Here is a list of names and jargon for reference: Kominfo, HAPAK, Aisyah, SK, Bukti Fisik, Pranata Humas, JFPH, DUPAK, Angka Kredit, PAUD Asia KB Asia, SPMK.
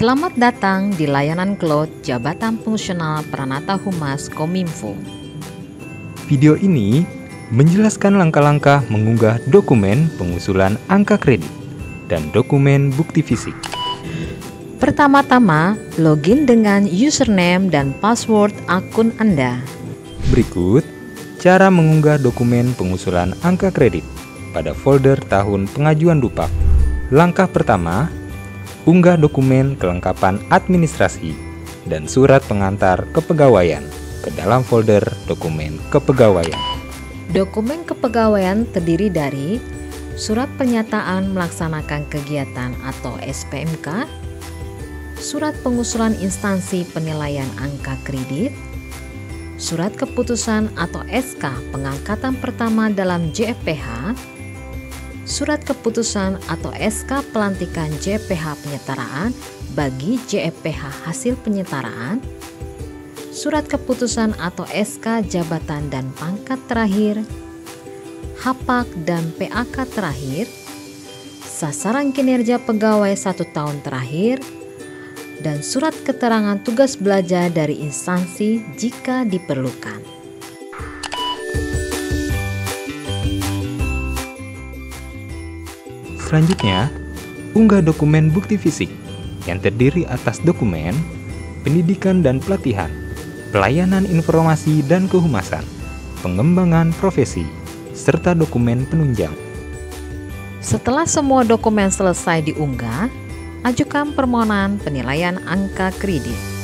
Selamat datang di layanan cloud Jabatan Fungsional Pranata Humas Kominfo. Video ini menjelaskan langkah-langkah mengunggah dokumen pengusulan angka kredit dan dokumen bukti fisik. Pertama-tama, login dengan username dan password akun Anda. Berikut cara mengunggah dokumen pengusulan angka kredit pada folder tahun pengajuan DUPAK. Langkah pertama, unggah dokumen kelengkapan administrasi dan surat pengantar kepegawaian ke dalam folder dokumen kepegawaian. Dokumen kepegawaian terdiri dari surat pernyataan melaksanakan kegiatan atau SPMK, surat pengusulan instansi penilaian angka kredit, surat keputusan atau SK pengangkatan pertama dalam JFPH, surat keputusan atau SK pelantikan JFPH penyetaraan bagi JFPH hasil penyetaraan, surat keputusan atau SK jabatan dan pangkat terakhir, HAPAK dan PAK terakhir, sasaran kinerja pegawai 1 tahun terakhir, dan surat keterangan tugas belajar dari instansi jika diperlukan. Selanjutnya, unggah dokumen bukti fisik yang terdiri atas dokumen, pendidikan dan pelatihan, pelayanan informasi dan kehumasan, pengembangan profesi, serta dokumen penunjang. Setelah semua dokumen selesai diunggah, ajukan permohonan penilaian angka kredit.